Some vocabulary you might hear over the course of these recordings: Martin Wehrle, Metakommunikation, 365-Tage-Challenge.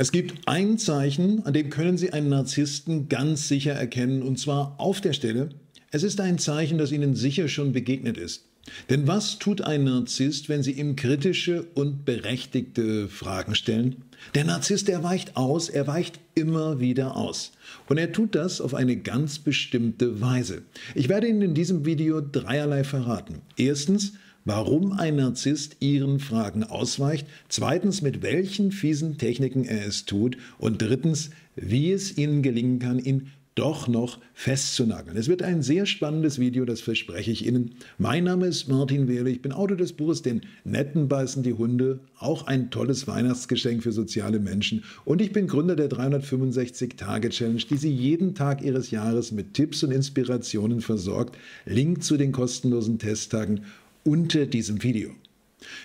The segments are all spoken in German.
Es gibt ein Zeichen, an dem können Sie einen Narzissten ganz sicher erkennen, und zwar auf der Stelle. Es ist ein Zeichen, das Ihnen sicher schon begegnet ist. Denn was tut ein Narzisst, wenn Sie ihm kritische und berechtigte Fragen stellen? Der Narzisst, der weicht aus, er weicht immer wieder aus. Und er tut das auf eine ganz bestimmte Weise. Ich werde Ihnen in diesem Video dreierlei verraten. Erstens, warum ein Narzisst Ihren Fragen ausweicht, zweitens, mit welchen fiesen Techniken er es tut und drittens, wie es Ihnen gelingen kann, ihn doch noch festzunageln. Es wird ein sehr spannendes Video, das verspreche ich Ihnen. Mein Name ist Martin Wehrle, ich bin Autor des Buches Den Netten beißen die Hunde, auch ein tolles Weihnachtsgeschenk für soziale Menschen, und ich bin Gründer der 365-Tage-Challenge, die Sie jeden Tag Ihres Jahres mit Tipps und Inspirationen versorgt. Link zu den kostenlosen Testtagen unter diesem Video.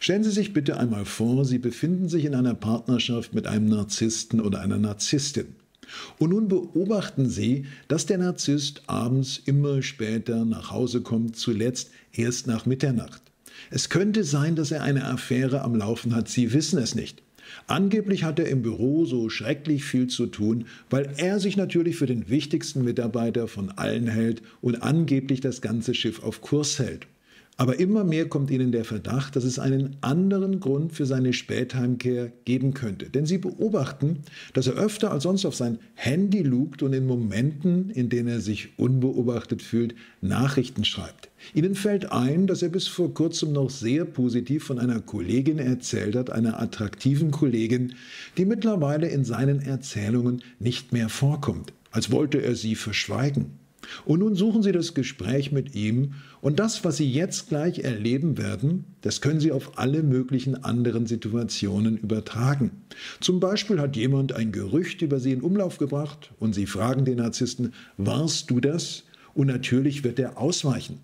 Stellen Sie sich bitte einmal vor, Sie befinden sich in einer Partnerschaft mit einem Narzissten oder einer Narzisstin. Und nun beobachten Sie, dass der Narzisst abends immer später nach Hause kommt, zuletzt erst nach Mitternacht. Es könnte sein, dass er eine Affäre am Laufen hat, Sie wissen es nicht. Angeblich hat er im Büro so schrecklich viel zu tun, weil er sich natürlich für den wichtigsten Mitarbeiter von allen hält und angeblich das ganze Schiff auf Kurs hält. Aber immer mehr kommt Ihnen der Verdacht, dass es einen anderen Grund für seine Spätheimkehr geben könnte. Denn Sie beobachten, dass er öfter als sonst auf sein Handy lugt und in Momenten, in denen er sich unbeobachtet fühlt, Nachrichten schreibt. Ihnen fällt ein, dass er bis vor kurzem noch sehr positiv von einer Kollegin erzählt hat, einer attraktiven Kollegin, die mittlerweile in seinen Erzählungen nicht mehr vorkommt, als wollte er sie verschweigen. Und nun suchen Sie das Gespräch mit ihm, und das, was Sie jetzt gleich erleben werden, das können Sie auf alle möglichen anderen Situationen übertragen. Zum Beispiel hat jemand ein Gerücht über Sie in Umlauf gebracht und Sie fragen den Narzissten, warst du das? Und natürlich wird er ausweichen.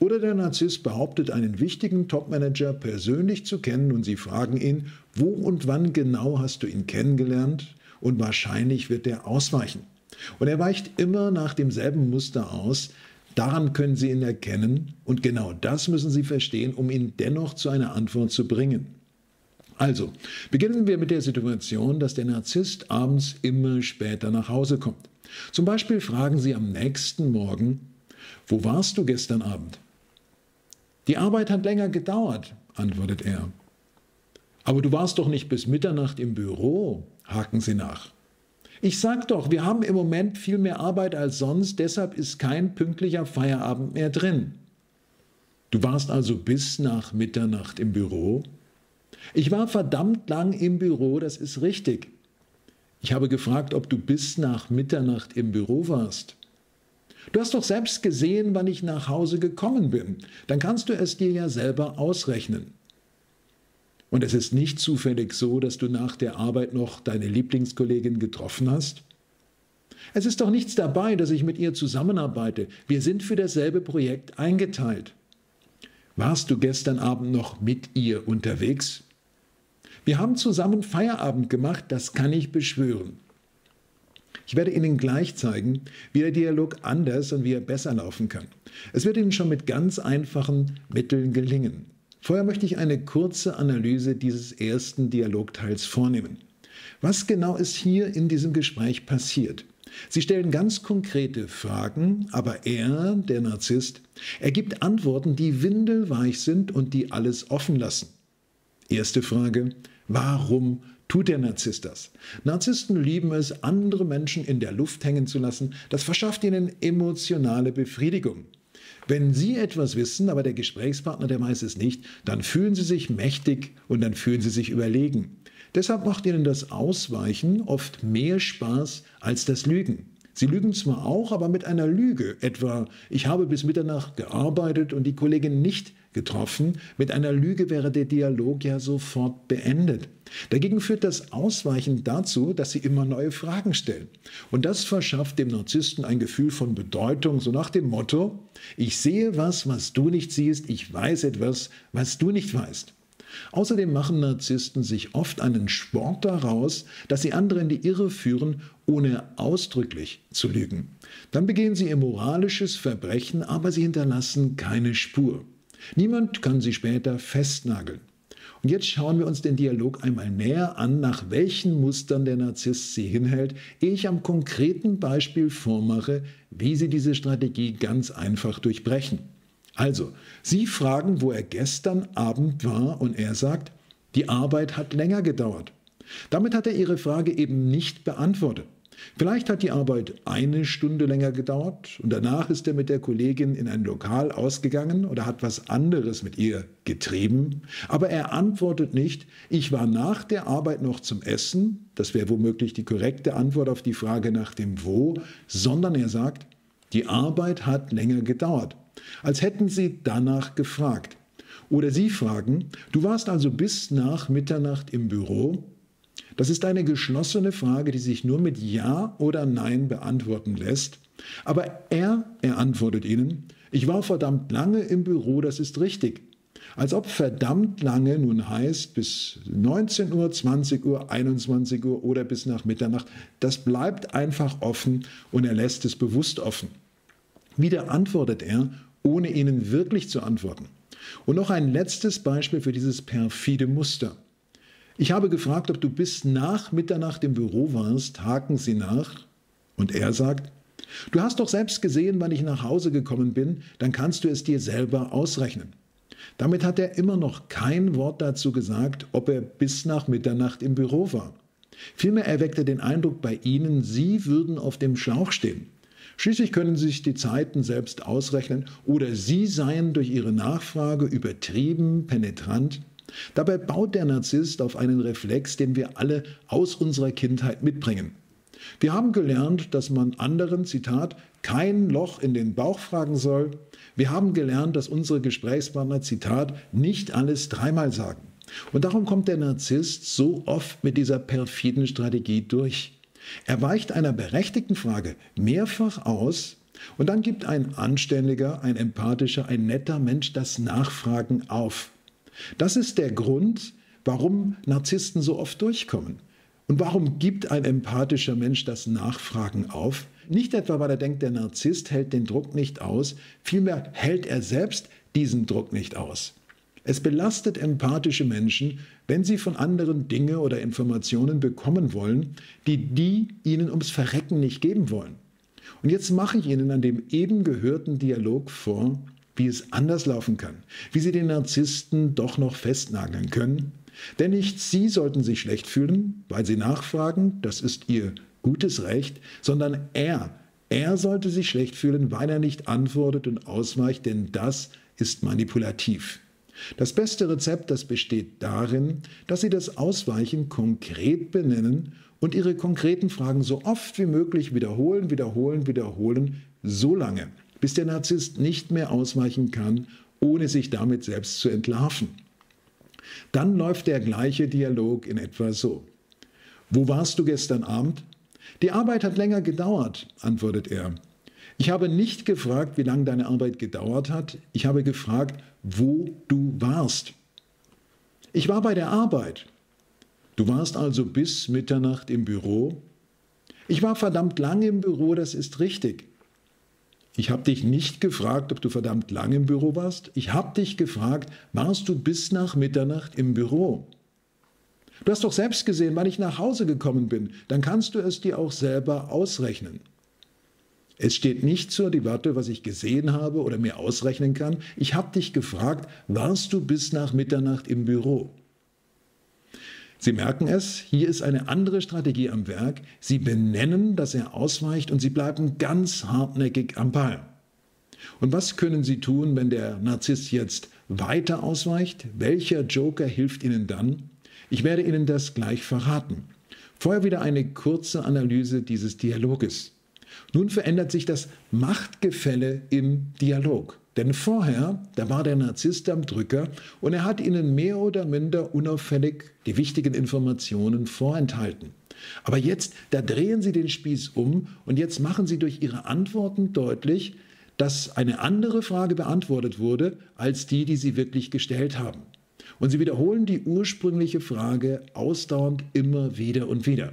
Oder der Narzisst behauptet, einen wichtigen Topmanager persönlich zu kennen, und Sie fragen ihn, wo und wann genau hast du ihn kennengelernt? Und wahrscheinlich wird er ausweichen. Und er weicht immer nach demselben Muster aus. Daran können Sie ihn erkennen, und genau das müssen Sie verstehen, um ihn dennoch zu einer Antwort zu bringen. Also, beginnen wir mit der Situation, dass der Narzisst abends immer später nach Hause kommt. Zum Beispiel fragen Sie am nächsten Morgen, wo warst du gestern Abend? Die Arbeit hat länger gedauert, antwortet er. Aber du warst doch nicht bis Mitternacht im Büro, haken Sie nach. Ich sag doch, wir haben im Moment viel mehr Arbeit als sonst, deshalb ist kein pünktlicher Feierabend mehr drin. Du warst also bis nach Mitternacht im Büro? Ich war verdammt lang im Büro, das ist richtig. Ich habe gefragt, ob du bis nach Mitternacht im Büro warst. Du hast doch selbst gesehen, wann ich nach Hause gekommen bin. Dann kannst du es dir ja selber ausrechnen. Und es ist nicht zufällig so, dass du nach der Arbeit noch deine Lieblingskollegin getroffen hast? Es ist doch nichts dabei, dass ich mit ihr zusammenarbeite. Wir sind für dasselbe Projekt eingeteilt. Warst du gestern Abend noch mit ihr unterwegs? Wir haben zusammen Feierabend gemacht, das kann ich beschwören. Ich werde Ihnen gleich zeigen, wie der Dialog anders und wie er besser laufen kann. Es wird Ihnen schon mit ganz einfachen Mitteln gelingen. Vorher möchte ich eine kurze Analyse dieses ersten Dialogteils vornehmen. Was genau ist hier in diesem Gespräch passiert? Sie stellen ganz konkrete Fragen, aber er, der Narzisst, er gibt Antworten, die windelweich sind und die alles offen lassen. Erste Frage: Warum tut der Narzisst das? Narzissten lieben es, andere Menschen in der Luft hängen zu lassen. Das verschafft ihnen emotionale Befriedigung. Wenn Sie etwas wissen, aber der Gesprächspartner, der weiß es nicht, dann fühlen Sie sich mächtig und dann fühlen Sie sich überlegen. Deshalb macht Ihnen das Ausweichen oft mehr Spaß als das Lügen. Sie lügen zwar auch, aber mit einer Lüge, etwa ich habe bis Mitternacht gearbeitet und die Kollegin nicht getroffen. Mit einer Lüge wäre der Dialog ja sofort beendet. Dagegen führt das Ausweichen dazu, dass Sie immer neue Fragen stellen. Und das verschafft dem Narzissten ein Gefühl von Bedeutung, so nach dem Motto, ich sehe was, was du nicht siehst, ich weiß etwas, was du nicht weißt. Außerdem machen Narzissten sich oft einen Sport daraus, dass sie andere in die Irre führen, ohne ausdrücklich zu lügen. Dann begehen sie ihr moralisches Verbrechen, aber sie hinterlassen keine Spur. Niemand kann sie später festnageln. Und jetzt schauen wir uns den Dialog einmal näher an, nach welchen Mustern der Narzisst sie hinhält, ehe ich am konkreten Beispiel vormache, wie sie diese Strategie ganz einfach durchbrechen. Also, Sie fragen, wo er gestern Abend war, und er sagt, die Arbeit hat länger gedauert. Damit hat er Ihre Frage eben nicht beantwortet. Vielleicht hat die Arbeit eine Stunde länger gedauert und danach ist er mit der Kollegin in ein Lokal ausgegangen oder hat was anderes mit ihr getrieben. Aber er antwortet nicht, ich war nach der Arbeit noch zum Essen, das wäre womöglich die korrekte Antwort auf die Frage nach dem Wo, sondern er sagt, die Arbeit hat länger gedauert, als hätten Sie danach gefragt. Oder Sie fragen, du warst also bis nach Mitternacht im Büro? Das ist eine geschlossene Frage, die sich nur mit Ja oder Nein beantworten lässt. Aber er antwortet Ihnen, ich war verdammt lange im Büro, das ist richtig. Als ob verdammt lange nun heißt, bis 19 Uhr, 20 Uhr, 21 Uhr oder bis nach Mitternacht. Das bleibt einfach offen und er lässt es bewusst offen. Wieder antwortet er, ohne Ihnen wirklich zu antworten. Und noch ein letztes Beispiel für dieses perfide Muster. Ich habe gefragt, ob du bis nach Mitternacht im Büro warst, haken Sie nach. Und er sagt, du hast doch selbst gesehen, wann ich nach Hause gekommen bin, dann kannst du es dir selber ausrechnen. Damit hat er immer noch kein Wort dazu gesagt, ob er bis nach Mitternacht im Büro war. Vielmehr erweckt er den Eindruck bei Ihnen, Sie würden auf dem Schlauch stehen. Schließlich können Sie sich die Zeiten selbst ausrechnen oder Sie seien durch Ihre Nachfrage übertrieben, penetrant. Dabei baut der Narzisst auf einen Reflex, den wir alle aus unserer Kindheit mitbringen. Wir haben gelernt, dass man anderen, Zitat, kein Loch in den Bauch fragen soll. Wir haben gelernt, dass unsere Gesprächspartner, Zitat, nicht alles dreimal sagen. Und darum kommt der Narzisst so oft mit dieser perfiden Strategie durch. Er weicht einer berechtigten Frage mehrfach aus und dann gibt ein anständiger, ein empathischer, ein netter Mensch das Nachfragen auf. Das ist der Grund, warum Narzissten so oft durchkommen. Und warum gibt ein empathischer Mensch das Nachfragen auf? Nicht etwa, weil er denkt, der Narzisst hält den Druck nicht aus, vielmehr hält er selbst diesen Druck nicht aus. Es belastet empathische Menschen, wenn sie von anderen Dinge oder Informationen bekommen wollen, die ihnen ums Verrecken nicht geben wollen. Und jetzt mache ich Ihnen an dem eben gehörten Dialog vor, wie es anders laufen kann, wie Sie den Narzissten doch noch festnageln können. Denn nicht Sie sollten sich schlecht fühlen, weil Sie nachfragen, das ist Ihr gutes Recht, sondern er sollte sich schlecht fühlen, weil er nicht antwortet und ausweicht, denn das ist manipulativ. Das beste Rezept, das besteht darin, dass Sie das Ausweichen konkret benennen und Ihre konkreten Fragen so oft wie möglich wiederholen, so lange, bis der Narzisst nicht mehr ausweichen kann, ohne sich damit selbst zu entlarven. Dann läuft der gleiche Dialog in etwa so. Wo warst du gestern Abend? Die Arbeit hat länger gedauert, antwortet er. Ich habe nicht gefragt, wie lange deine Arbeit gedauert hat. Ich habe gefragt, wo du warst. Ich war bei der Arbeit. Du warst also bis Mitternacht im Büro? Ich war verdammt lange im Büro, das ist richtig. Ich habe dich nicht gefragt, ob du verdammt lange im Büro warst. Ich habe dich gefragt, warst du bis nach Mitternacht im Büro? Du hast doch selbst gesehen, wann ich nach Hause gekommen bin. Dann kannst du es dir auch selber ausrechnen. Es steht nicht zur Debatte, was ich gesehen habe oder mir ausrechnen kann. Ich habe dich gefragt, warst du bis nach Mitternacht im Büro? Sie merken es, hier ist eine andere Strategie am Werk. Sie benennen, dass er ausweicht und Sie bleiben ganz hartnäckig am Ball. Und was können Sie tun, wenn der Narzisst jetzt weiter ausweicht? Welcher Joker hilft Ihnen dann? Ich werde Ihnen das gleich verraten. Vorher wieder eine kurze Analyse dieses Dialoges. Nun verändert sich das Machtgefälle im Dialog. Denn vorher, da war der Narzisst am Drücker und er hat Ihnen mehr oder minder unauffällig die wichtigen Informationen vorenthalten. Aber jetzt, da drehen Sie den Spieß um und jetzt machen Sie durch Ihre Antworten deutlich, dass eine andere Frage beantwortet wurde, als die Sie wirklich gestellt haben. Und Sie wiederholen die ursprüngliche Frage ausdauernd immer wieder und wieder.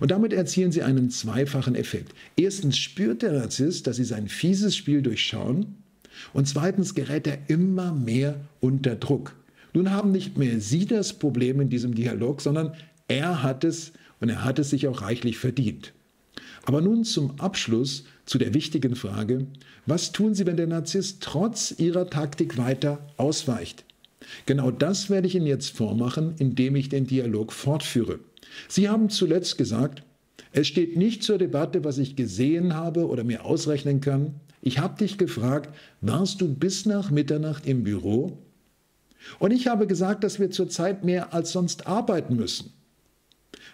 Und damit erzielen Sie einen zweifachen Effekt. Erstens spürt der Narzisst, dass Sie sein fieses Spiel durchschauen. Und zweitens gerät er immer mehr unter Druck. Nun haben nicht mehr sie das Problem in diesem Dialog, sondern er hat es, und er hat es sich auch reichlich verdient. Aber nun zum Abschluss zu der wichtigen Frage, was tun Sie, wenn der Narzisst trotz Ihrer Taktik weiter ausweicht? Genau das werde ich Ihnen jetzt vormachen, indem ich den Dialog fortführe. Sie haben zuletzt gesagt, es steht nicht zur Debatte, was ich gesehen habe oder mir ausrechnen kann. Ich habe dich gefragt, warst du bis nach Mitternacht im Büro? Und ich habe gesagt, dass wir zurzeit mehr als sonst arbeiten müssen.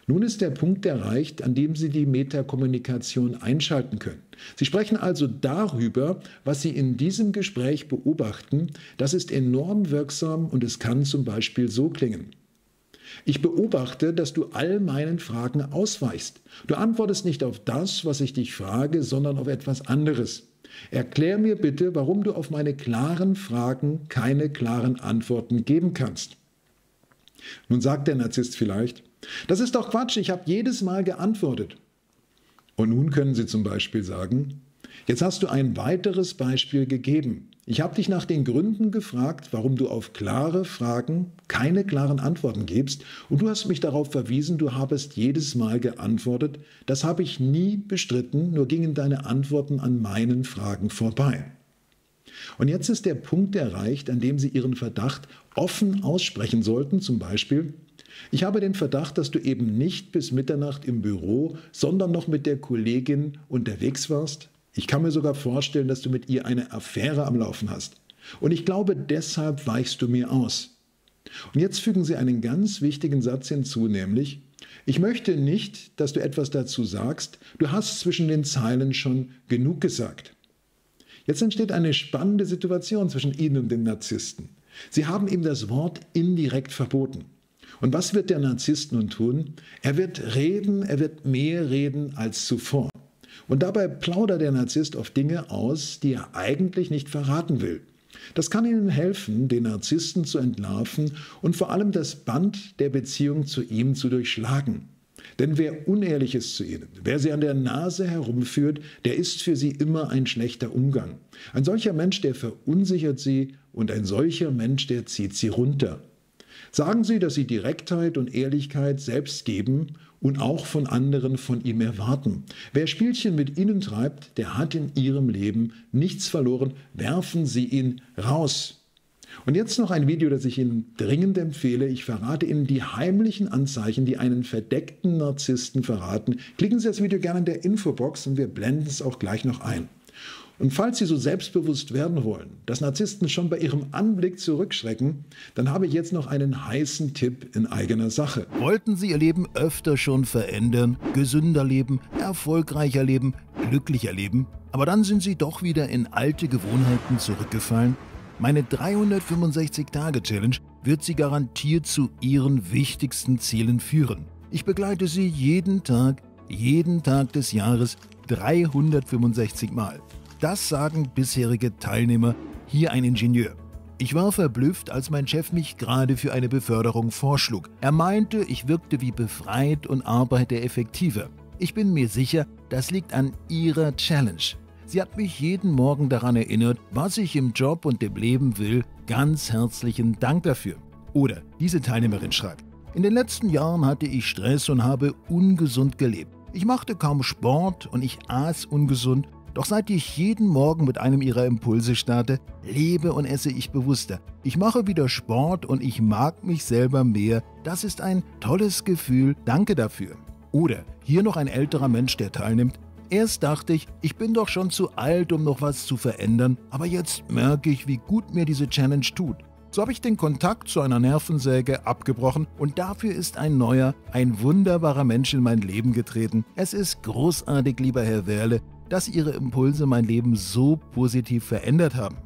Nun ist der Punkt erreicht, an dem Sie die Metakommunikation einschalten können. Sie sprechen also darüber, was Sie in diesem Gespräch beobachten. Das ist enorm wirksam und es kann zum Beispiel so klingen. Ich beobachte, dass du all meinen Fragen ausweichst. Du antwortest nicht auf das, was ich dich frage, sondern auf etwas anderes. Erklär mir bitte, warum du auf meine klaren Fragen keine klaren Antworten geben kannst. Nun sagt der Narzisst vielleicht, das ist doch Quatsch, ich habe jedes Mal geantwortet. Und nun können Sie zum Beispiel sagen, jetzt hast du ein weiteres Beispiel gegeben. Ich habe dich nach den Gründen gefragt, warum du auf klare Fragen keine klaren Antworten gibst, und du hast mich darauf verwiesen, du habest jedes Mal geantwortet. Das habe ich nie bestritten, nur gingen deine Antworten an meinen Fragen vorbei. Und jetzt ist der Punkt erreicht, an dem Sie Ihren Verdacht offen aussprechen sollten, zum Beispiel: Ich habe den Verdacht, dass du eben nicht bis Mitternacht im Büro, sondern noch mit der Kollegin unterwegs warst. Ich kann mir sogar vorstellen, dass du mit ihr eine Affäre am Laufen hast. Und ich glaube, deshalb weichst du mir aus. Und jetzt fügen Sie einen ganz wichtigen Satz hinzu, nämlich: Ich möchte nicht, dass du etwas dazu sagst. Du hast zwischen den Zeilen schon genug gesagt. Jetzt entsteht eine spannende Situation zwischen Ihnen und dem Narzissten. Sie haben ihm das Wort indirekt verboten. Und was wird der Narzisst nun tun? Er wird reden, er wird mehr reden als zuvor. Und dabei plaudert der Narzisst oft Dinge aus, die er eigentlich nicht verraten will. Das kann Ihnen helfen, den Narzissten zu entlarven und vor allem das Band der Beziehung zu ihm zu durchschlagen. Denn wer unehrlich ist zu Ihnen, wer Sie an der Nase herumführt, der ist für Sie immer ein schlechter Umgang. Ein solcher Mensch, der verunsichert Sie, und ein solcher Mensch, der zieht Sie runter. Sagen Sie, dass Sie Direktheit und Ehrlichkeit selbst geben und auch von anderen von ihm erwarten. Wer Spielchen mit Ihnen treibt, der hat in Ihrem Leben nichts verloren. Werfen Sie ihn raus. Und jetzt noch ein Video, das ich Ihnen dringend empfehle. Ich verrate Ihnen die heimlichen Anzeichen, die einen verdeckten Narzissten verraten. Klicken Sie das Video gerne in der Infobox und wir blenden es auch gleich noch ein. Und falls Sie so selbstbewusst werden wollen, dass Narzissten schon bei Ihrem Anblick zurückschrecken, dann habe ich jetzt noch einen heißen Tipp in eigener Sache. Wollten Sie Ihr Leben öfter schon verändern, gesünder leben, erfolgreicher leben, glücklicher leben, aber dann sind Sie doch wieder in alte Gewohnheiten zurückgefallen? Meine 365-Tage-Challenge wird Sie garantiert zu Ihren wichtigsten Zielen führen. Ich begleite Sie jeden Tag des Jahres, 365 Mal. Das sagen bisherige Teilnehmer, hier ein Ingenieur. Ich war verblüfft, als mein Chef mich gerade für eine Beförderung vorschlug. Er meinte, ich wirkte wie befreit und arbeite effektiver. Ich bin mir sicher, das liegt an Ihrer Challenge. Sie hat mich jeden Morgen daran erinnert, was ich im Job und dem Leben will. Ganz herzlichen Dank dafür. Oder diese Teilnehmerin schreibt: In den letzten Jahren hatte ich Stress und habe ungesund gelebt. Ich machte kaum Sport und ich aß ungesund. Doch seit ich jeden Morgen mit einem Ihrer Impulse starte, lebe und esse ich bewusster. Ich mache wieder Sport und ich mag mich selber mehr. Das ist ein tolles Gefühl. Danke dafür. Oder hier noch ein älterer Mensch, der teilnimmt. Erst dachte ich, ich bin doch schon zu alt, um noch was zu verändern. Aber jetzt merke ich, wie gut mir diese Challenge tut. So habe ich den Kontakt zu einer Nervensäge abgebrochen und dafür ist ein neuer, ein wunderbarer Mensch in mein Leben getreten. Es ist großartig, lieber Herr Wehrle, dass Ihre Impulse mein Leben so positiv verändert haben.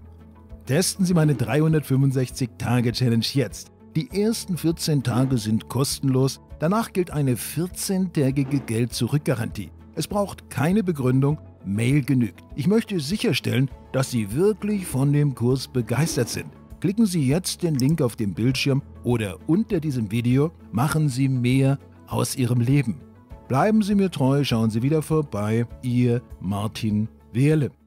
Testen Sie meine 365-Tage-Challenge jetzt. Die ersten 14 Tage sind kostenlos, danach gilt eine 14-tägige Geld-Zurück-Garantie. Es braucht keine Begründung, Mail genügt. Ich möchte sicherstellen, dass Sie wirklich von dem Kurs begeistert sind. Klicken Sie jetzt den Link auf dem Bildschirm oder unter diesem Video. Machen Sie mehr aus Ihrem Leben. Bleiben Sie mir treu, schauen Sie wieder vorbei. Ihr Martin Wehrle.